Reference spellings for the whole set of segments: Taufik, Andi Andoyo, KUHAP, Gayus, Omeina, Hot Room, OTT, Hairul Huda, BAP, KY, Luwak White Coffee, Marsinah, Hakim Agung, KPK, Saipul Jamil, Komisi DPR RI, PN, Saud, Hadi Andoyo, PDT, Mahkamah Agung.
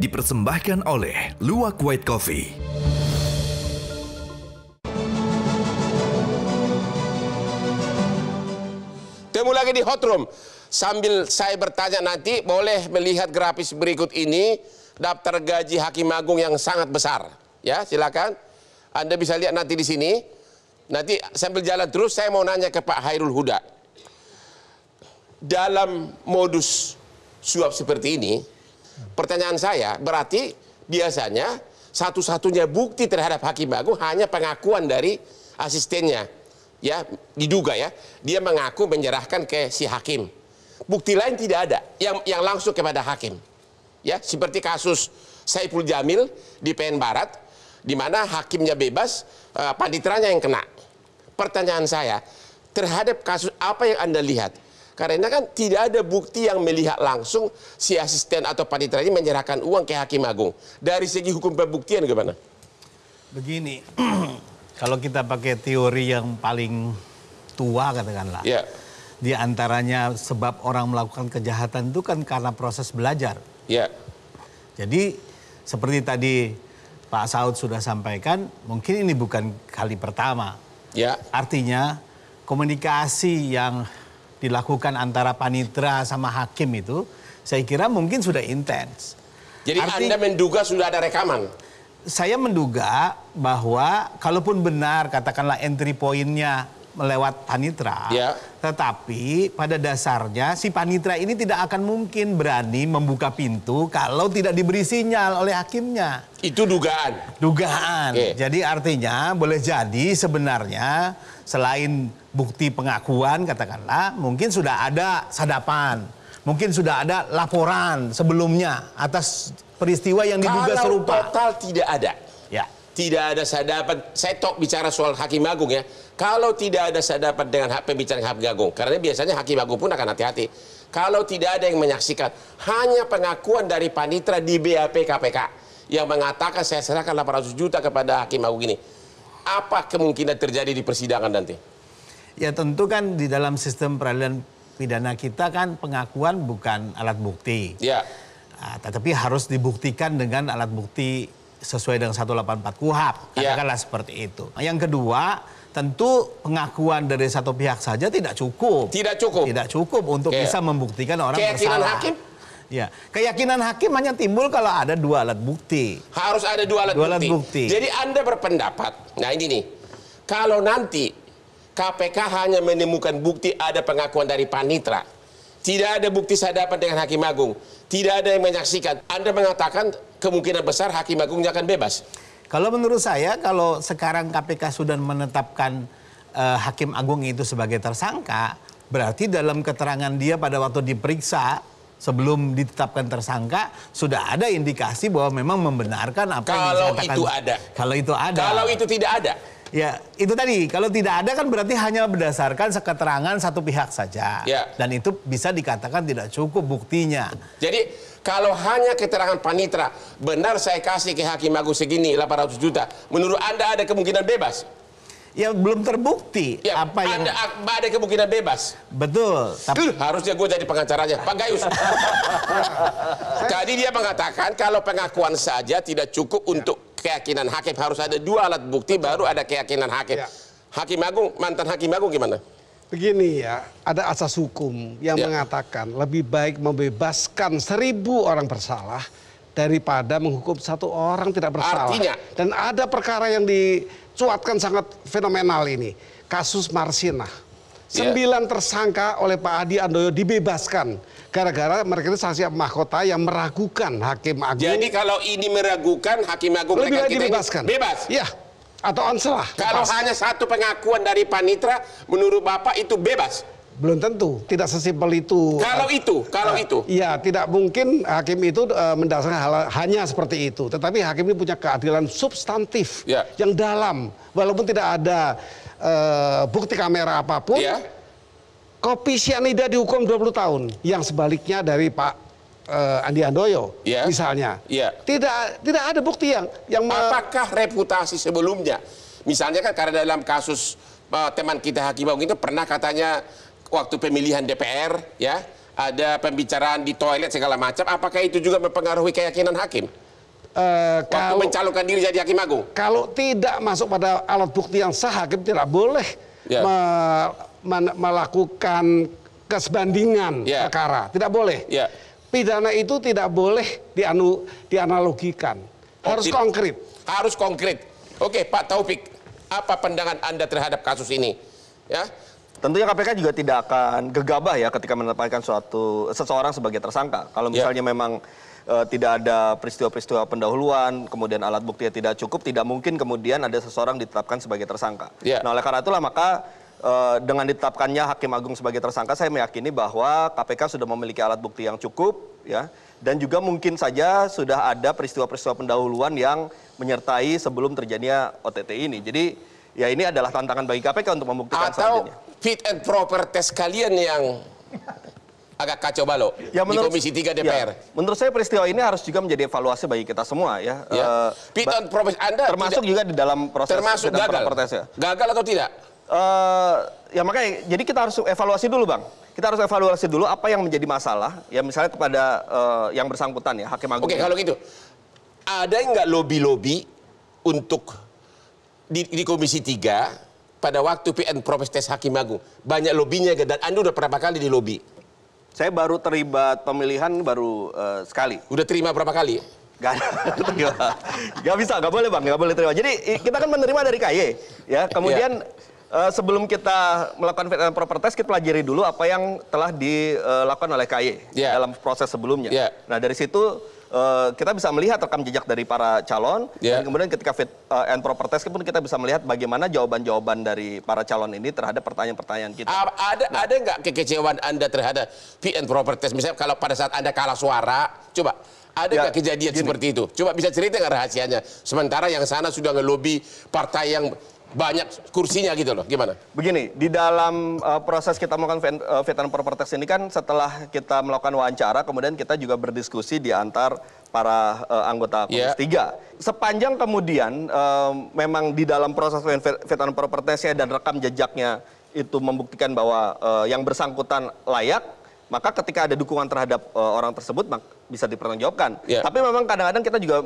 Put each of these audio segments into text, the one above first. dipersembahkan oleh Luwak White Coffee. Ketemu lagi di Hot Room. Sambil saya bertanya nanti, boleh melihat grafis berikut ini, daftar gaji Hakim Agung yang sangat besar. Ya, silakan. Anda bisa lihat nanti di sini. Nanti sambil jalan terus, saya mau nanya ke Pak Hairul Huda. Dalam modus suap seperti ini, pertanyaan saya, berarti biasanya satu-satunya bukti terhadap Hakim Agung hanya pengakuan dari asistennya. Ya, diduga ya, dia mengaku menyerahkan ke si hakim. Bukti lain tidak ada yang langsung kepada hakim. Ya, seperti kasus Saipul Jamil di PN Barat, di mana hakimnya bebas, paniteranya yang kena. Pertanyaan saya, terhadap kasus apa yang Anda lihat? Karena kan tidak ada bukti yang melihat langsung si asisten atau panitera ini menyerahkan uang ke Hakim Agung. Dari segi hukum pembuktian gimana? Begini. Kalau kita pakai teori yang paling tua katakanlah, yeah, di antaranya sebab orang melakukan kejahatan itu kan karena proses belajar. Yeah. Jadi seperti tadi Pak Saud sudah sampaikan, mungkin ini bukan kali pertama. Yeah. Artinya komunikasi yang dilakukan antara panitera sama hakim itu, saya kira mungkin sudah intens. Jadi Anda menduga sudah ada rekaman? Saya menduga bahwa kalaupun benar katakanlah entry pointnya melewat panitera, yeah, tetapi pada dasarnya si panitera ini tidak akan mungkin berani membuka pintu kalau tidak diberi sinyal oleh hakimnya. Itu dugaan. Dugaan. Okay. Jadi artinya boleh jadi sebenarnya selain bukti pengakuan katakanlah, mungkin sudah ada sadapan, mungkin sudah ada laporan sebelumnya atas peristiwa yang diduga serupa. Total tidak ada. Ya. Tidak ada sadapan. Saya bicara soal Hakim Agung ya. Kalau tidak ada sadapan dengan pembicaraan Hakim Agung, karena biasanya Hakim Agung pun akan hati-hati. Kalau tidak ada yang menyaksikan, hanya pengakuan dari panitera di BAP KPK yang mengatakan saya serahkan 800 juta kepada Hakim Agung ini. Apa kemungkinan terjadi di persidangan nanti? Ya tentu kan di dalam sistem peradilan pidana kita kan pengakuan bukan alat bukti. Ya. Nah, tetapi harus dibuktikan dengan alat bukti sesuai dengan 184 KUHAP. Katakanlah seperti itu. Yang kedua, tentu pengakuan dari satu pihak saja tidak cukup. Tidak cukup. Tidak cukup untuk bisa membuktikan orang bersalah. Hakim? Ya, keyakinan hakim hanya timbul kalau ada dua alat bukti. Harus ada dua alat bukti. Jadi Anda berpendapat, nah ini nih, kalau nanti KPK hanya menemukan bukti ada pengakuan dari panitera, tidak ada bukti sadapan dengan Hakim Agung, tidak ada yang menyaksikan, Anda mengatakan kemungkinan besar Hakim Agungnya akan bebas. Kalau menurut saya, kalau sekarang KPK sudah menetapkan Hakim Agung itu sebagai tersangka, berarti dalam keterangan dia pada waktu diperiksa, sebelum ditetapkan tersangka, sudah ada indikasi bahwa memang membenarkan apa yang dikatakan. Kalau itu ada. Kalau itu ada. Kalau itu tidak ada. Ya, itu tadi. Kalau tidak ada kan berarti hanya berdasarkan keterangan satu pihak saja. Ya. Dan itu bisa dikatakan tidak cukup buktinya. Jadi kalau hanya keterangan panitera, benar saya kasih ke Hakim Agung segini 800 juta. Menurut Anda ada kemungkinan bebas? Ya belum terbukti ya, apa yang... Ada kemungkinan bebas? Betul. Tapi... harusnya gue jadi pengacaranya. Pak Gayus. Tadi dia mengatakan kalau pengakuan saja tidak cukup ya, untuk keyakinan hakim, harus ada dua alat bukti baru ada keyakinan hakim. Ya. Hakim Agung, mantan Hakim Agung gimana? Begini ya, ada asas hukum yang mengatakan lebih baik membebaskan 1000 orang bersalah daripada menghukum satu orang tidak bersalah. Artinya? Dan ada perkara yang dicuatkan sangat fenomenal ini, kasus Marsinah. 9 tersangka oleh Pak Hadi Andoyo dibebaskan gara-gara mereka itu saksi mahkota yang meragukan Hakim Agung. Jadi kalau ini meragukan Hakim Agung, lebih baik dibebaskan. Bebas? Ya, atau ansalah. Kalau hanya satu pengakuan dari panitera, menurut Bapak itu bebas? Belum tentu, tidak sesimpel itu. Kalau itu? Kalau itu? Iya, tidak mungkin hakim itu mendasarkan hanya seperti itu. Tetapi hakim ini punya keadilan substantif yang dalam, walaupun tidak ada bukti kamera apapun, kopi sianida dihukum 20 tahun. Yang sebaliknya dari Pak Andi Andoyo, misalnya, tidak ada bukti yang apakah reputasi sebelumnya, misalnya kan karena dalam kasus teman kita Hakim Agung itu pernah katanya waktu pemilihan DPR, ya ada pembicaraan di toilet segala macam, apakah itu juga mempengaruhi keyakinan hakim? Waktu mencalonkan diri jadi hakim agung? Kalau tidak masuk pada alat bukti yang sah, hakim tidak boleh melakukan kesbandingan perkara. Tidak boleh. Pidana itu tidak boleh dianalogikan. Harus konkret. Harus konkret. Oke, Pak Taufik, apa pandangan Anda terhadap kasus ini? Ya. Tentunya KPK juga tidak akan gegabah ya ketika menetapkan seseorang sebagai tersangka. Kalau misalnya memang tidak ada peristiwa-peristiwa pendahuluan, kemudian alat bukti tidak cukup, tidak mungkin kemudian ada seseorang ditetapkan sebagai tersangka. Nah, oleh karena itulah maka dengan ditetapkannya Hakim Agung sebagai tersangka, saya meyakini bahwa KPK sudah memiliki alat bukti yang cukup, ya. Dan juga mungkin saja sudah ada peristiwa-peristiwa pendahuluan yang menyertai sebelum terjadinya OTT ini. Jadi ya ini adalah tantangan bagi KPK untuk membuktikan selanjutnya. Fit and proper test kalian yang agak kacau balau di Komisi 3 DPR. Menurut saya peristiwa ini harus juga menjadi evaluasi bagi kita semua ya. Fit and proper Anda termasuk juga di dalam proses fit and proper test ya. Gagal atau tidak? Ya makanya jadi kita harus evaluasi dulu Bang. Kita harus evaluasi dulu apa yang menjadi masalah. Ya misalnya kepada yang bersangkutan ya, Hakim Agung. Oke, kalau gitu. Ada nggak lobby-lobby untuk di Komisi 3 pada waktu PN Profes Tes Hakim Agung? Banyak lobbynya dan Anda udah berapa kali di lobby? Saya baru terlibat pemilihan baru sekali. Udah terima berapa kali? Gak bisa, gak boleh Bang, gak boleh terima. Jadi kita kan menerima dari KY ya. Kemudian sebelum kita melakukan fit and proper test, kita pelajari dulu apa yang telah dilakukan oleh KY dalam proses sebelumnya. Nah dari situ kita bisa melihat rekam jejak dari para calon, dan kemudian ketika fit and proper test pun kita bisa melihat bagaimana jawaban-jawaban dari para calon ini terhadap pertanyaan-pertanyaan kita. Ada nggak kekecewaan Anda terhadap fit and proper test? Misalnya kalau pada saat Anda kalah suara, coba ada nggak kejadian seperti itu? Coba bisa cerita nggak rahasianya? Sementara yang sana sudah ngelobi partai yang banyak kursinya gitu loh, gimana? Begini, di dalam proses kita melakukan fit and proper test ini kan setelah kita melakukan wawancara, kemudian kita juga berdiskusi di antar para anggota Komisi 3. Sepanjang kemudian memang di dalam proses fit and proper testnya dan rekam jejaknya itu membuktikan bahwa yang bersangkutan layak, maka ketika ada dukungan terhadap orang tersebut bisa dipertanggungjawabkan. Tapi memang kadang-kadang kita juga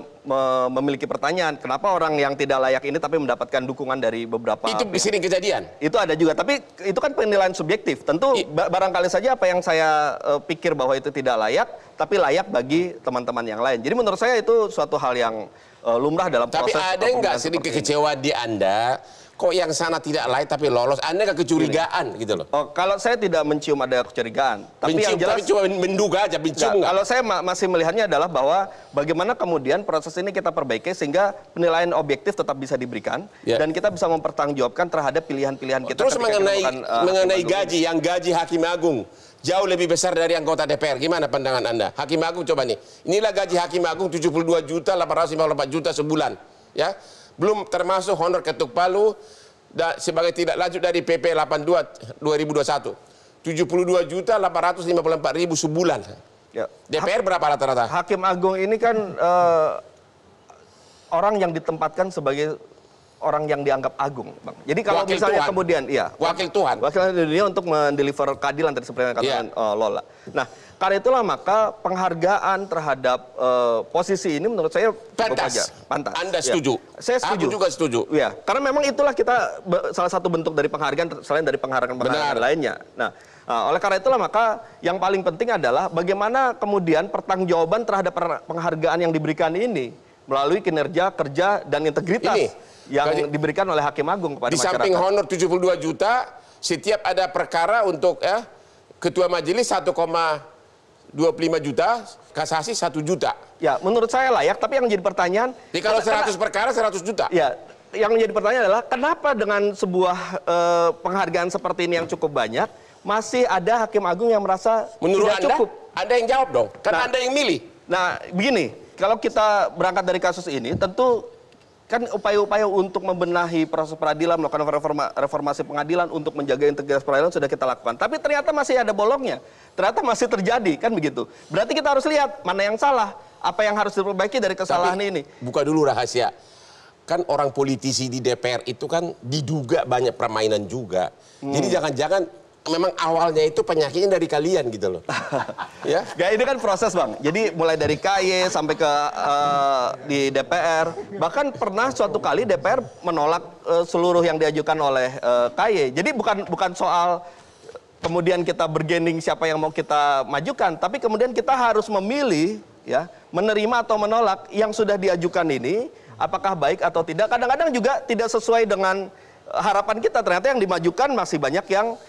memiliki pertanyaan, kenapa orang yang tidak layak ini tapi mendapatkan dukungan dari beberapa pihak? Itu sering kejadian? Itu ada juga, tapi itu kan penilaian subjektif. Tentu barangkali saja apa yang saya pikir bahwa itu tidak layak, tapi layak bagi teman-teman yang lain. Jadi menurut saya itu suatu hal yang lumrah dalam proses. Tapi ada nggak sedikit kekecewaan di Anda? Kok yang sana tidak layak tapi lolos? Anda nggak kecurigaan gitu loh? Oh, kalau saya tidak mencium ada kecurigaan. Tapi mencium, yang jelas tapi cuma menduga aja, mencium nggak? Kalau saya masih melihatnya adalah bahwa bagaimana kemudian proses ini kita perbaiki sehingga penilaian objektif tetap bisa diberikan, dan kita bisa mempertanggungjawabkan terhadap pilihan-pilihan kita. Terus mengenai gaji, yang gaji Hakim Agung jauh lebih besar dari anggota DPR. Gimana pandangan Anda? Hakim Agung coba nih. Inilah gaji Hakim Agung 72.854.000 sebulan. Ya. Belum termasuk honor ketuk palu sebagai tindak lanjut dari PP 82 2021. 72.854.000 sebulan. DPR berapa rata-rata? Hakim Agung ini kan orang yang ditempatkan sebagai orang yang dianggap agung, Bang. Jadi kalau wakil misalnya Tuhan. Kemudian wakil Tuhan. Wakil dunia untuk mendeliver keadilan tadi seperti yang katakan Lola. Nah, karena itulah maka penghargaan terhadap posisi ini menurut saya pantas. Anda setuju? Saya setuju. Aku juga setuju. Ya, karena memang itulah kita salah satu bentuk dari penghargaan selain dari penghargaan lainnya. Nah, oleh karena itulah maka yang paling penting adalah bagaimana kemudian pertanggungjawaban terhadap penghargaan yang diberikan ini melalui kinerja kerja dan integritas ini yang diberikan oleh Hakim Agung kepada masyarakat. Di samping honor 72 juta, setiap ada perkara untuk ketua majelis 1,25 juta, kasasi 1 juta. Ya, menurut saya layak, tapi yang jadi pertanyaan... Kalau 100 perkara, 100 juta. Ya, yang menjadi pertanyaan adalah, kenapa dengan sebuah penghargaan seperti ini yang cukup banyak, masih ada Hakim Agung yang merasa menurut tidak cukup? Anda yang jawab dong, karena Anda yang milih. Nah, begini, kalau kita berangkat dari kasus ini, tentu kan upaya-upaya untuk membenahi proses peradilan, melakukan reformasi pengadilan untuk menjaga integritas peradilan sudah kita lakukan. Tapi ternyata masih ada bolongnya, ternyata masih terjadi, kan begitu. Berarti kita harus lihat mana yang salah, apa yang harus diperbaiki dari kesalahan ini. Buka dulu rahasia. Kan orang politisi di DPR itu kan diduga banyak permainan juga. Jadi jangan-jangan memang awalnya itu penyakitnya dari kalian gitu loh. Ya, gak, ini kan proses bang. Jadi mulai dari KY sampai ke di DPR. Bahkan pernah suatu kali DPR menolak seluruh yang diajukan oleh KY. Jadi bukan soal kemudian kita bergening siapa yang mau kita majukan, tapi kemudian kita harus memilih ya, menerima atau menolak yang sudah diajukan ini, apakah baik atau tidak. Kadang-kadang juga tidak sesuai dengan harapan kita, ternyata yang dimajukan masih banyak yang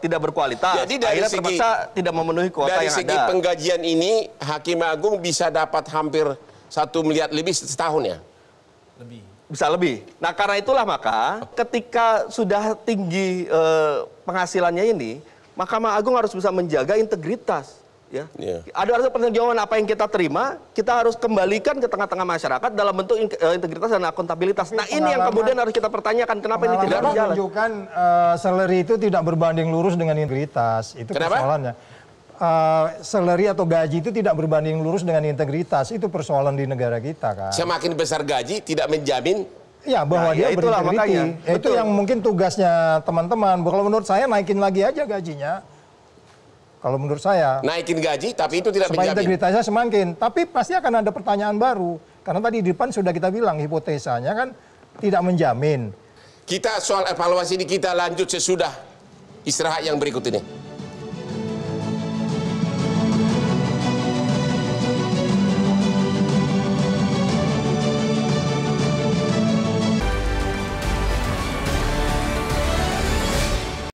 tidak berkualitas. Jadi dari akhirnya terpaksa tidak memenuhi kuota yang ada. Dari segi penggajian ini Hakim Agung bisa dapat hampir 1 miliar lebih setahun ya? Lebih. Bisa lebih. Nah karena itulah maka ketika sudah tinggi penghasilannya ini, Mahkamah Agung harus bisa menjaga integritas. Ya. Yeah. Ada pertanggungjawaban apa yang kita terima, kita harus kembalikan ke tengah-tengah masyarakat dalam bentuk integritas dan akuntabilitas. Nah ini yang kemudian harus kita pertanyakan, kenapa ini tidak berjalan? Menunjukkan salary itu tidak berbanding lurus dengan integritas. Itu persoalannya. Salary atau gaji itu tidak berbanding lurus dengan integritas. Itu persoalan di negara kita kan. Semakin besar gaji tidak menjamin. Ya bahwa nah, dia itulah makanya. Ya, itu yang mungkin tugasnya teman-teman. Kalau menurut saya naikin lagi aja gajinya. Kalau menurut saya naikin gaji tapi itu tidak menjamin. Integritasnya semakin, tapi pasti akan ada pertanyaan baru. Karena tadi di depan sudah kita bilang hipotesanya kan tidak menjamin. Kita soal evaluasi ini kita lanjut sesudah istirahat yang berikut ini.